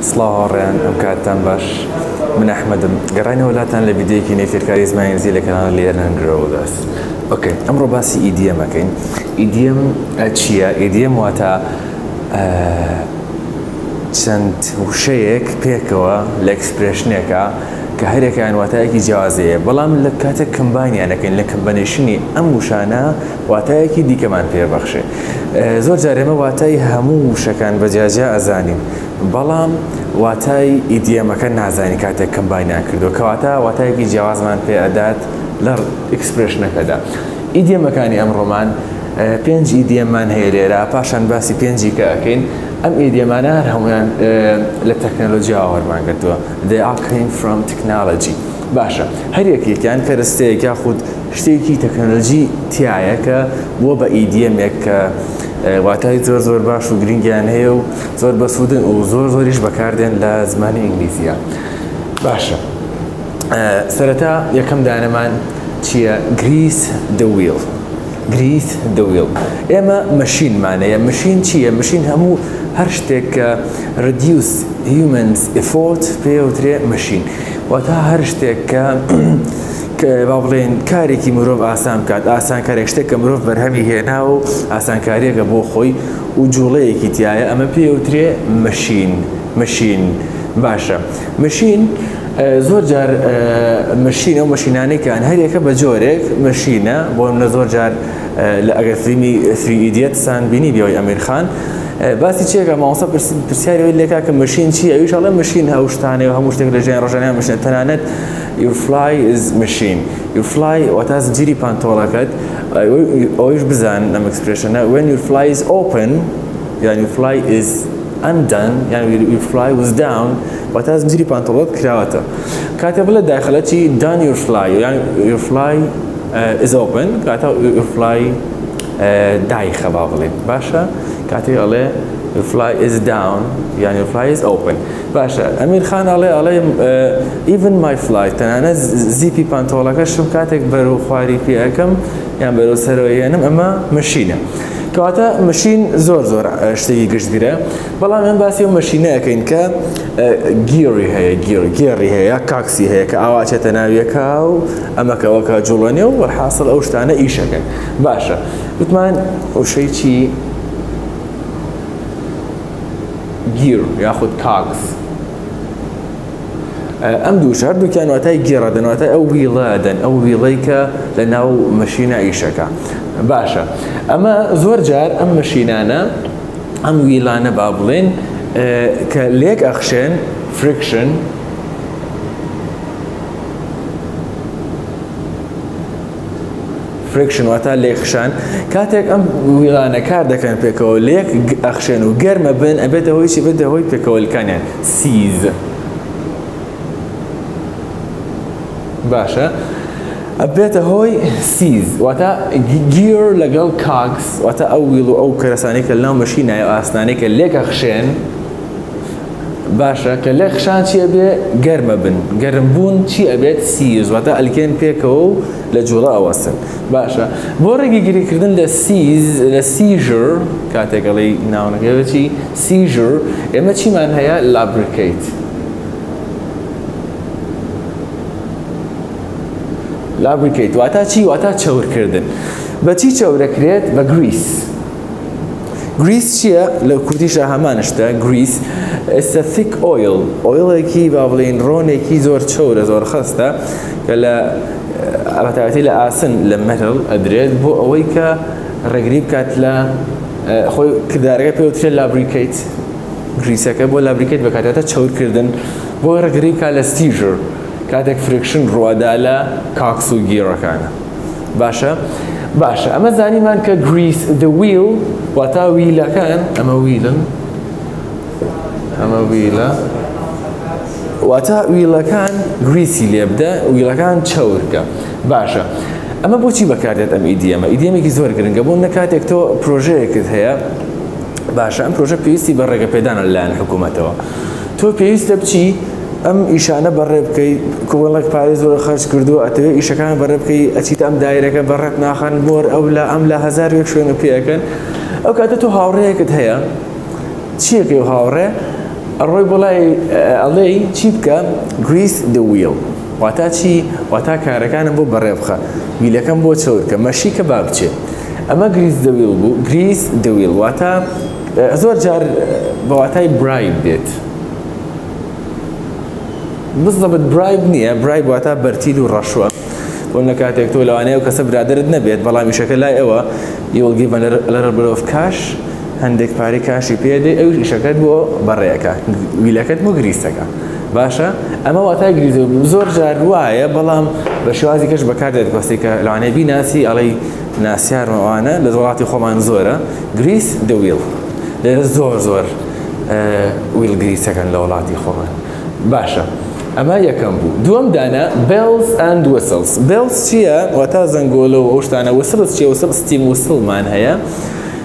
سلاورن امكاتن باش من احمدم قراني ولاتن لبديك ني في الكاريزما ينزل لك انا اللي انا جرودس اوكي امرو باسي اي دي ام اكين اي دي ام اتشيا اي دي ام واتا چند وشەیەک پێکەوە لە ئەکسپرێشنێکە کە هەرێکیان واتایەکی جیازەیە بەڵام لە کاتێک کمبانیانەکەین لە کمبەنێشنی ئەم وشانە واتایەکی دیکەمان پێبەخشێ زۆر جار ئێمە واتای هەموو وشەکان بەجیاجیا ئەزانین بەڵام واتای ئیدیەمەکە نازانی کاتێک کمبانیان کردو کەواتە واتایەکی جیازمان پێ ئەدات لە ئەکسپرێشنەکەدا ئیدیەمەکانی ئەم ڕۆمان پێنج ئیدیەممان هەیە لێرە پاشان باسی پێنجی کە ئەکەین ئەم ئیدیەمانە هەموویان لە تەکنەلۆجیا وەرمان کردووە they all came from technology باشە هەریەکیان پەرستەیەک یاخود شتێکی تەکنەلۆجی تایە کە بۆ بە ئیدیەمێک کە واتای زۆر زۆر باش و گرنگیان هەیە و زۆر بەسوودن و زۆر زۆریش بەکاردێن لە زمانی ئینگلیزیە باشە سەرەتا یەکەم دانەمان چییە گریس the wheel گریث دەوێڵ ئێمە مەشینمانەیە مەشین چییە مەشین هەموو هەر شتێک کە ردیوس هیومەنز ئفۆرت پێوترێ مەشین واتە هەر شتێک کە با بڵێن کارێکی مرۆڤ ئاسان بکات ئاسان کارێک شتێک کە مرۆڤ بەرهەمی هێنا و ئاسانکاریەکە بۆ خۆی و جوڵەیەکی تایە ئەمە پێوترێ مەشین باشە مەشین زۆر جار مەشینە و مەشینانەکان هەرێکە بە جۆرێک مەشینە بۆ منە زۆر جار لە ئەگەر فیلمی سان بینی بیەوەی ئەمیرخان باسی چیەکە ماوەسە پرسیاری لێکا کە مەشین چی ئەویش ئەڵێ مەشین هەوو شتانەیە و هەموو شتێک لە ژیان ڕۆژانەیان مەشینە تەنانەت your fly is machine your fly واتە زنجیری پانتۆڵەکەت ئەویش بزان ئەم ئەکسپرێشنە when your fly is open یعنی your fly is undone يعني your fly was down واتە زنجیری پانتۆڵەت کراوەتە کاتێ بڵێ داخلە چی done your fly يعني your fly is open کاتە your fly دایخە با بڵێ باشە کاتێ ئەڵێ your fly is down يعني your fly is open باشە ئەمیرخان ئەڵێ even my fly تەنانە زیپی پانتۆڵەکەشم کاتێک بەرەو خواری پێەکەم یان بەرەو سەرەوەیێنم ئەمە مەشینە کەواتە مەشین زۆر زۆر شتێکی گشتگیرە بەڵام ئەم باسی و مەشینەکەین کە گیری هەیە گیری هەیە کاکسی هەیە کە ئاواچێتە ناویەکە و ئەمەکەوەکە جوڵێنێ و وەرحاصل ئەو شتانە ئیشەکەن باشە وتمان وشەی چی گیر یاخود کاکس ئەم دووشە هەردووکیان واتای گێڕە دەن واتای ئەو ویڵە دەن ئەو ویڵەی کە لە ناو مەشینە ئیشەکە باشە ئەمە زۆر جار ئەم مەشینانە ئەم ویلانە با بڵێن کە لێک ئەخشێن فریکشن واتە لێخشان کاتێک ئەم ویلانە کار دەکەن پێکەوە لێک ئەخشێن و گەرمە بن ئەبێتە هۆی چی بێتە هۆی پێکەوەلکانیان سیز باشە ئەبێتە هۆی سیز واتە گیر لەگەڵ کاکس واتە ئەو ویڵ و ئەو کەرەسانی کە لەناو مەشینایە و ئاسنانەی کە لێکەخشێن باشە کە لێخشان چی ئەبێ گەرمە بن گەرمبوون چی ئەبێت سیز واتە ئەلکێن پێکەوە و لە جوڵە ئەوەسن باشە بۆ ڕێگی گیریکردن لە سیز لە سیژر کاتێکەڵی ناونەکەوێتی سیژر ئێمە چیمان هەیە لابرکیت لابرکیت واتە چی واتە چەورکردن بەچی چەورەکرێت بە گریس گریس چییە لە کوردیشە هەمانشتە گریس ئێستا ثیک ئۆیڵ ئۆیڵێکی با بڵێن ڕۆنێکی زۆر چەورە زۆر خەستە کە لە بەتایبەتی لە ئاسن لە مەتڵ ئەدرێت بۆ ئەوەی کە ڕێگری بکات لە خۆی کردارەکە پێوترێت لابرکیت گریسەکە بۆ لابرکیت بەکاتێتە چەورکردن بۆ ڕێگری بکات لە سیژر کاتێک فریکشن ڕوادا لە کاکس و گیرەکانە باشە باشە ئەمە زانیمان کە گریس the wheel واتە ویلەکان ئەمە ویلن ئەمە ویلە واتە ویلەکان گریسی لێبدە ویلەکان چەورکە باشە ئەمە بۆچی بەکارێت ئەم ئیدیەمە ئیدیەمێکی زۆر گرنگە بۆ نەکاتێک تۆ پرۆژەیەکت هەیە باشە ئەم پرۆژە پێویستی بە ڕێگەپێدانە لەلایەن حکوومەتەوە تۆ پێویستە بچی ئەم ئیشانە بەڕێ بکەی کوڵک پارێ زۆر خەرج کردووە ئەتەوێت ئیشەکان بەڕێ بکەی ئەچیت ئەم دایرەکە بەڕێت ناخەن بۆر ئەو لە ئەم لە هەزار وێک شوێنە پێەکەن ئەو کاتە تۆ هاوڕێیەکت هەیە چیەکەی و هاوڕێ الروي بلاي علي تشيبكا grease the wheel واتا چی واتا کارکانم بو برابخه ویلکم بو چورکه ماشی کباب چه اما grease the wheel بو grease the wheel واتا زور جار بواتای bribe بیت بالضبط bribe نیه bribe واتا برتیل و رشوه وأن كاتيك تقول أنا وكسب رادر النبيت بالله مشكل لا إوا يو give a little bit of cash عندك باري كاش يبيده أو شكل بو بريكا ولاكت مو غريسكا باشا أما وقت غريزو بزور جروايا بالله بشو هذي كش بكرد بس كا لو أنا بيناسي علي ناسيار معانا لزوجاتي خمان زورة غريس the wheel لزور wheel غريسكا لولاتي خمان باشا اما یکم بود دوم دانا bells and whistles bells چیه واتا زنگولو و اوشتانا whistles چیه وصل steam whistle من هیا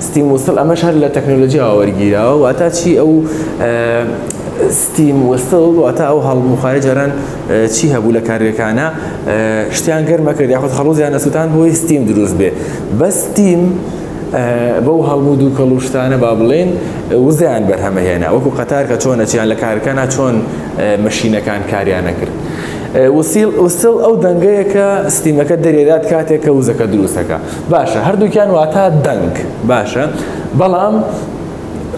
steam whistle اما شهر لتکنولوژی آورگیره واتا چی او steam whistle واتا او حال مخارج هرن چی هبو لکاریکانا شتیان گرم کرد یا خود خلوز یا نسوتان بوی steam دروز بی بس steam بو هالمودو کلوشتانه بابلین وزعن برهمه هینا وکو قطار که چونه چیان لکارکانه چون مشینه کان کاریانه کرد وصل او دنگه که ستیمکه دریادات کاته که وزکه دروسه که باشه هر دو کان واتا دنگ باشه بلام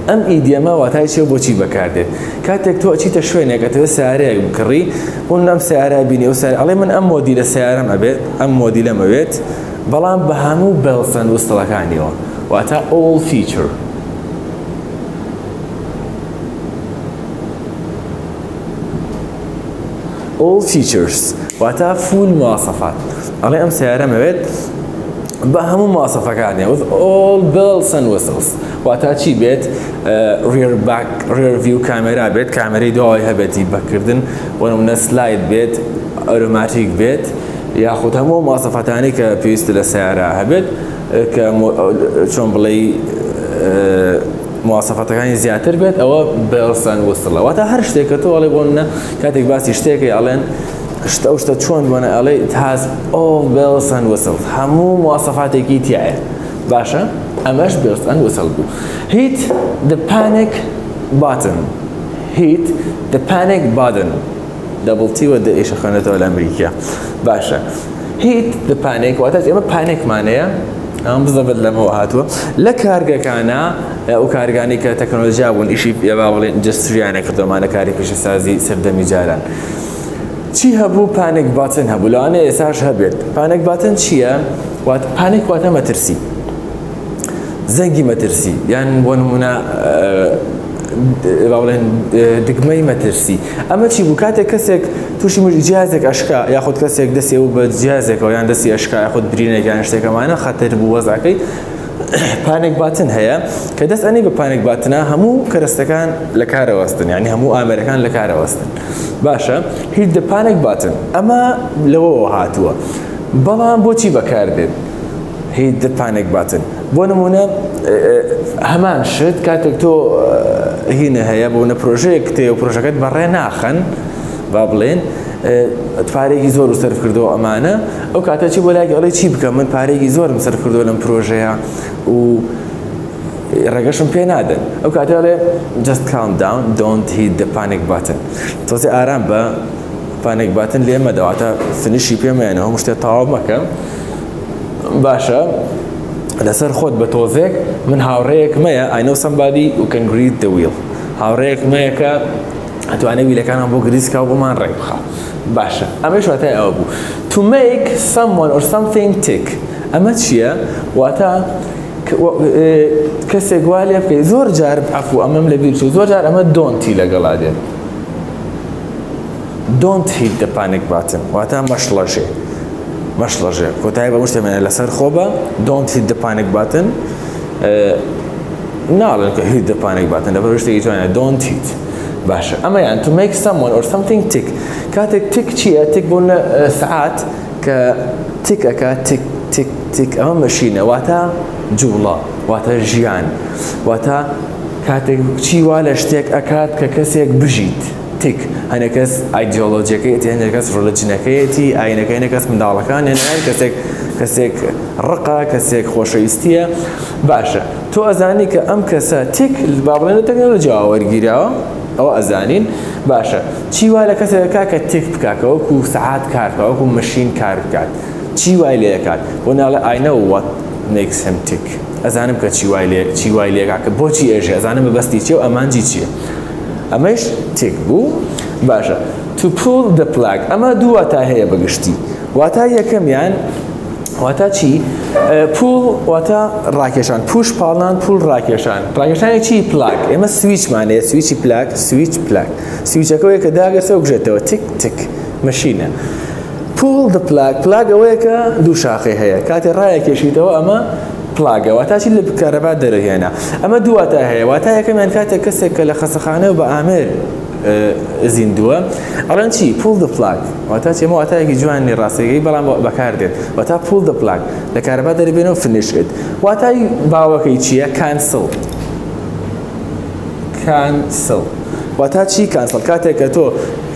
ام ایدیما واتای چه بچی بکرده کاته تو چی تشوینه که تو سعره بکری اونم سعره بینی و سعره علی من ام مودیل سعره مبید ام مودیل مبید بلان بهمو بلسن وستلكانيو واتا all feature all features واتا full مواصفات علي ام سيارة مبيت بهمو مواصفة كانيو with all bells and whistles واتا چي بيت rear view كاميرا بيت كاميرا دعايها بيتي بكردن ونمنا slide بيت automatic بيت یاخود همون مواصفاتانی که پیوسته لسیاره هبید که چون بلی مواصفاتانی زیادتر بید او بلسان وصله و تا هر شتی که تو علی بودن کاتیک باسی شتی که الان شتاوشت چون بودن علی تاز او بلسان وصل همون مواصفاتی که تیه باشه امش بلسان وصل بود hit the panic button hit the panic button دبل تي وده إيش خانته الأمريكية باشا هيت the panic وقتها إما panic معناه هم بالضبط لما وقعته لكارجا كنا وكارجاني كتكنولوجيا ونشيب يبغى industry يعني كده معنا كاري فيش سازي سرد مجالا شيء هبو panic button هبو لو أنا إساش هبيت panic button شيء وقت panic وقتها ما ترسي زنجي ما ترسي يعني بونمنا باولن دگمەی مەترسی ئەمە چی بوو کاتێک کەسێک تووشی مژ جیازێک ئەشکا یاخود کەسێک دەستی و بە جیازێکەوە یان دەستی ئەشکا یاخود برینێک یان شتێکەمانە خەتەر بوو وەزاکەی پانێک باتن هەیە کە دەست ئەنی بە پانێک باتنە هەموو کەرەستەکان لە کارەوەستن یعنی هەموو ئامەرەکان لە کارەوەستن باشە هیچ دە پانێک باتن ئەمە لەوەوە هاتووە بەڵام بۆچی بەکاردێت هیچ دە پانێک باتن بۆ نمونە هەمان شت کاتێک تۆ هینە هەیە بۆ نە پرۆژەیەک تێو پرۆژەکەت بەڕێ ناخەن با بڵێن پارێکی زۆر و سەرف کردەوە ئەمانە ئەو کاتە چی بۆ لای گەڵی چی بکەم من پارێکی زۆرم سەرف کردووە لەم پرۆژەیە و ڕێگەشم پێ نادەن ئەو کاتێڵێ just calm down don't hit the panic button تۆزێ ئارام بە پانێک باتن لێ مەدەواتە فنیشی پێمەیانە هەموو شتێ تەواو مەکەم باشە لسر خود بتوزيك من هاوريك ميا I know somebody who can grease the wheel هاوريك ميا كا أتواني بيلك أنا بو grease كا وبو ما نريبخا باشا أما شو هتاي أبو to make someone or something tick أما تشيا وقتا كسي قوالي بكي زور جارب عفو أمام لبيرشو زور جارب أما don't تي لقلادي don't hit the panic button وقتا مشلجي مشلجه كتايبه مشتمل لسر خوبه don't hit the panic button نعلن hit the panic button دابا واش تيجي don't hit باشا اما يعني to make someone or something tick كاتك tick شي tick بقولنا ساعات ك tick اكا tick tick tick اما ماشينا واتا جوله واتا جيان واتا كاتك شي ولا شتيك اكاد ككسيك بجيت تك هنكس ايديولوجيا كيتي هنكس ريليجن كيتي عينك هنكس من دار كان هنكسك كسك رقه كسك خوشويستيه باشا تو ازاني كام كسا تك البابلين تكنولوجيا ورغيرا او ازانين باشا شي ولا كسك كاك تك بكاك او ساعات كارت او ماشين كارت شي ولا كات وانا اي نو وات makes him tick. ازانم که چی وایلی که بچی اجی ازانم بستی چی و امانجی چی. امش tick بو باشه. To pull the plug. اما دو واتایه بگشتی. واتایه کم یعنی واتا چی؟ pull واتا راکشان. push پالان pull راکشان. راکشان چی plug. اما switch معنی switch plug switch plug. switch که داغ سوق جت و tick tick ماشینه. pull the plug. plug اوه که دو شاخه هست. کاتی رای کشیده و اما plug. وقتی چیل بکارباد داره یه نه. اما دو وقت هست. وقتی که من کاتی کسی که لخسخانه و با عمل زندوه. الان چی؟ pull the plug. وقتی چی؟ ما وقتی که جوانی راستی بلند بکارده. وقتی pull the plug. لکارباد داره بینو فنیش کرد. وقتی باوکی چیه؟ cancel. cancel. وقتی چی cancel؟ کاتی که تو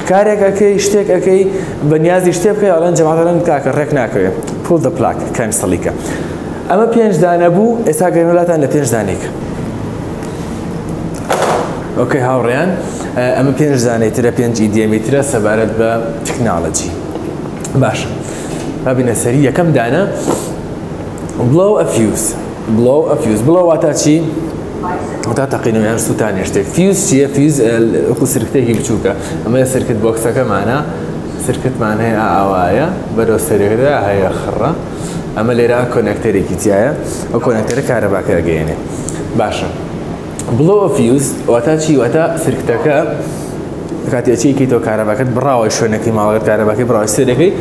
کاری که اشتباه که بنیازی اشتباه که الان جماعت الان که رک نکه pull the plug کم سلیکه. اما پنج دانه بو استاگر نولاتن لپنج دانیک. اوکی هاوریان. اما پنج دانه تر پنج ایدیمیتر سبارت با تکنولوژی. باش. رابین سریع کم دانه. blow a fuse. blow a fuse. blow واتا چی؟ وقتا تقینم یعنی سوتانی اشته. فیوز چیه؟ فیوز اکو سرکته هی بچوکه. اما سرکت باکسه که معنا سرکت معنی آوایا برای سرکته های آخره. اما لیرا کانکتری کیتیه؟ او کانکتری کاربرد کرگینه. باشه. بلو فیوز وقتا چی؟ وقتا سرکته که وقتی چی کی تو کاربرد کرد برای شونه کی مالگرد کاربرد کرد برای سرکی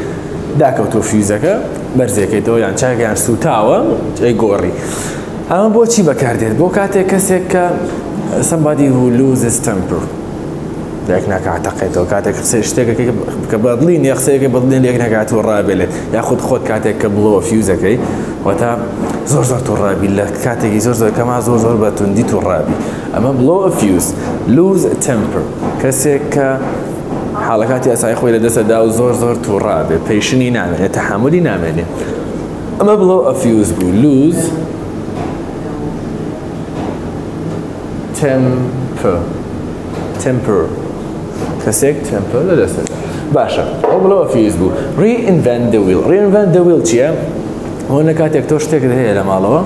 داکو تو فیوزه که برزه کی تو یعنی چه یعنی سوتاوا چه گوری. اما با چی بکردید؟ با کاته کسی که somebody who loses temper یک نکعتقید و کاته کسی اشتاکه که بدلین یا خسیه که بدلین یک نکعت و رابله یا خود کاته که بلو فیوزه که و تا زور تو رابله کاته که زور کما زور بتوندی تو رابی اما بلو فیوز lose temper کسی که حالکاتی اصلا خویل دست داو زور تو رابه پیشنی نمینه تحملی نمینه اما بلو فیوز بو lose temper کسیک temper لذت داره. باشه. اولو فیوز بو. reinvent the wheel. reinvent the wheel چیه؟ وقتی که تکتوش تکرهیه لامالو.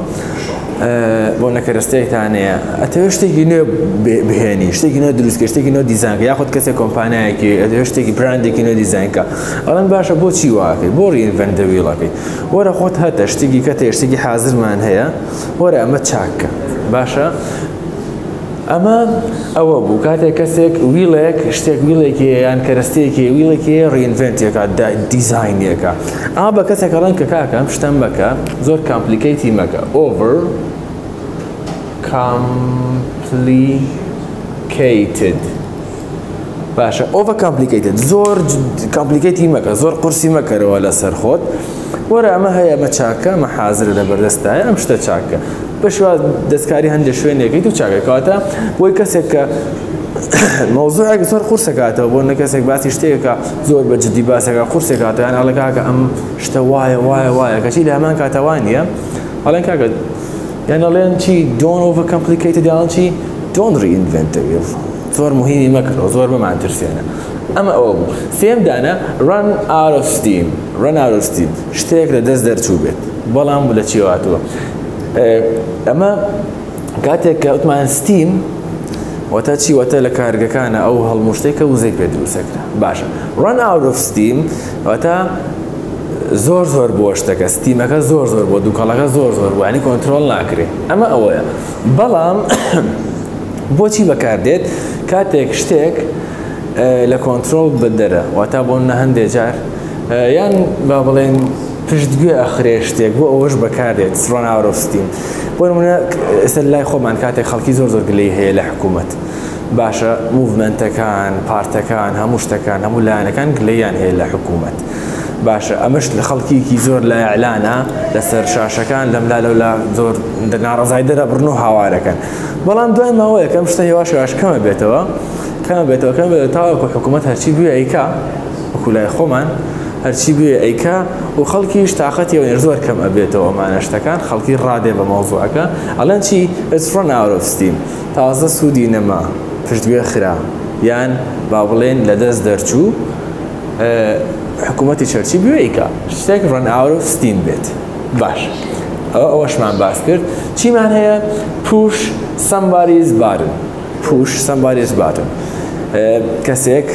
وقتی که رستیک تانه. اتیوشتی که نه بهینی. اشتی که نه درست که. اشتی که نه دیزاین که. یا خود کسی کمپانی که. اتیوشتی که برندی که نه دیزاین که. الان باشه با چی واقعی؟ با reinvent the wheel واقعی. وارا خود هات اشتی که کت اشتی که حاضر منهیا. وارا اما چاک. باشه. اما اوابو کاته کسیک ویلک اشتیک ویلکی یعنی کرستیکی ویلکی رینvent یکا دیزاین یکا. اما با کسیک الان که کام شتن بکه زور کامپلیکیتی مکه. over complicated. باشه over complicated زور کامپلیکیتی مکه زور قرصی مکه رو ولی سر خود. وره اما هیا مچاکه محاضر لبردسته امشت چاکه. بشوا دستکاری هنده شوینه که تو چاقه کاتا وی کسی که موضوع اگه زور خورسه کاتا و بونه کسی که بس اشتیه که زور به جدی باسه که خورسه کاتا یعنی الان که که ام اشتا وایه که چی لهمان کاتا وانیه الان که که یعنی الان چی don't over complicated الان چی don't reinvent the wheel زور مهمی مکر و زور به من ترسیانه اما او سیم دانه run out of steam run out of steam اشتیه که دست در چوبه بالام بله چی واتو اما کاته که اتمن استیم و تا چی و تا لکارگ کانه او هال مشتکه و زیک بدرو سکره باشه run out of steam و تا زور بوشته که استیم که زور بود دوکالا که زور بود یعنی کنترل نکری اما اوه بالام بچی بکردید کاته کشته لکنترل بدره و تا بون نهنده جر یعنی با بلین پشتگی آخریشته و اوج بکارده run out of steam. برمونه سلای خوب من کاته خالقی زور گلیه لحکومت. باشه movement کان، پارت کان، هموشت کان، همولانه کان گلیان هی لحکومت. باشه امش خالقی کی زور لا اعلانه لسر شاشه کان لم لا لولا زور در نارضایده را برنو حواره کان. بالام دوام ما وای کمشته یواش کم بیته و كان بيت وكان بيت وكو حكومتها هرشي بيو ايكا وكولاي خومن هرشي بيو ايكا وخلقيش طاقتي ونرزور كم ابيت وما نشتكان خلقي رادي بموضوعك الان شي اتس رن اوت اوف ستيم تازه سودي نما فشت بيو خرا يعني بابلين لدز درچو حكومتي هرشي بيو ايكا شتك رن اوت اوف ستيم بيت باش اوش من بحث کرد چی معنیه push somebody's button push somebody's button کسیک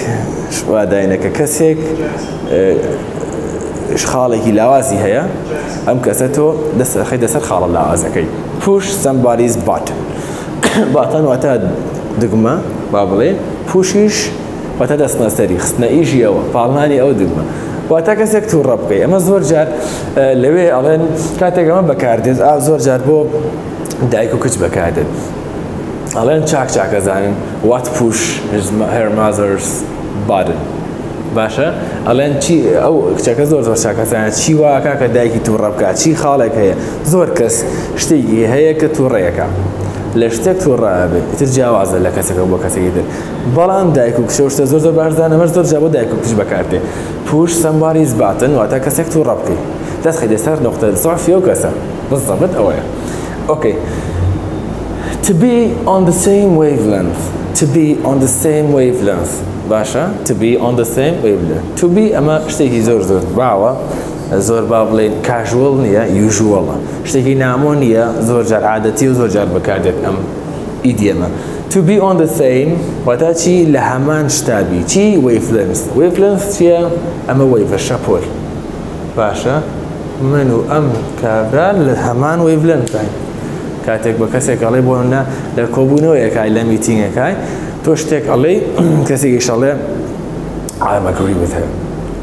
شو داینه که کسیک شخالکی لوازی هیا ام کساتو دست خیلی دست خال لواز کی push somebody's button باتن وقت دگمه بابلی pushش وقت دست نسری خس نیجی او فعلانی او دگمه وقتا کسی کتور ربقی، اما زور جار لوی الان کاتی که من بکارید، آب زور جار بو دایکو کج بکارید. الان چاک چاک ازانن. What push is her mother's button. باشه. الان چی؟ او چاک زور زور چاک ازانن. چی واقع که دایکی تور ربکه؟ چی خاله که؟ زور کس شتی هی که تور ریکه. لشتک تور رابه. ترجاوازه لکسی که بو کسی کدر. بالان دایکو کج شوشت زور زور برزانه مرد زور جار بو دایکو کج بکارید. push somebody's button وقتا كسيك تو ربكي تدخل يسار نقطة الضعف فيه وكسر بالضبط أوعي أوكي to be on the same wavelength to be on the same wavelength باشا to be on the same wavelength to be أما شتيكي زور زور باوا زور بابلين casual نيا usual شتيكي نامو نيا زور جار عادتي وزور جار بكاردت أم إديما to be on the same وقتا چی لهمان شتابی چی wavelength wavelength چیه اما wave شپول باشه منو ام کابرا لهمان wavelength های کاتک با کسی کلی بونه لکوبونو یکای لمیتینگ یکای توشتک علی کسی کشاله I'm agree with him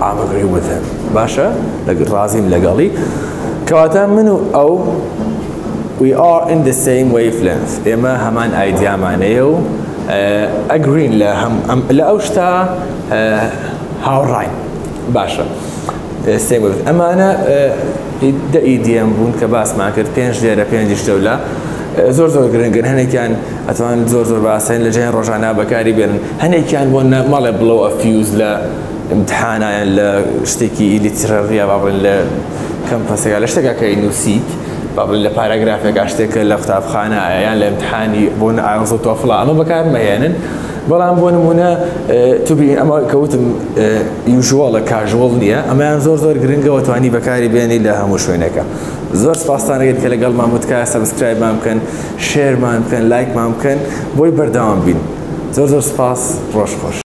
I'm agree with him باشه لگ رازیم لگالی کاتا منو او We are in the same wavelength. إما همان idea معنيه agree لهم لأوشتا هاورين باشا same wavelength. أما أنا ده idea بون كباس معك بينش ديره بينش دولة زور زور قرن هني كان أتمنى زور زور بعسين لجين رجعنا بكاريبين هني كان ونا ماله blow a fuse لا امتحانا لا شتكي اللي ترريا بعض لا كم فصيل على شتكي كأنه سيك قبل الباراغراف نقاشتك لخطاب خانه يعني الامتحاني بون عاوز توفلا اما بكار ميانن بلان بون منا تبي اما كوتم يوجوال كاجوال نيا اما زور زور جرينغا وتواني بكاري بيني لها مش وينك زور سباستان قلت لك قال محمود كا سبسكرايب ممكن شير ممكن لايك ممكن بوي برداون بين زور سباس روش خوش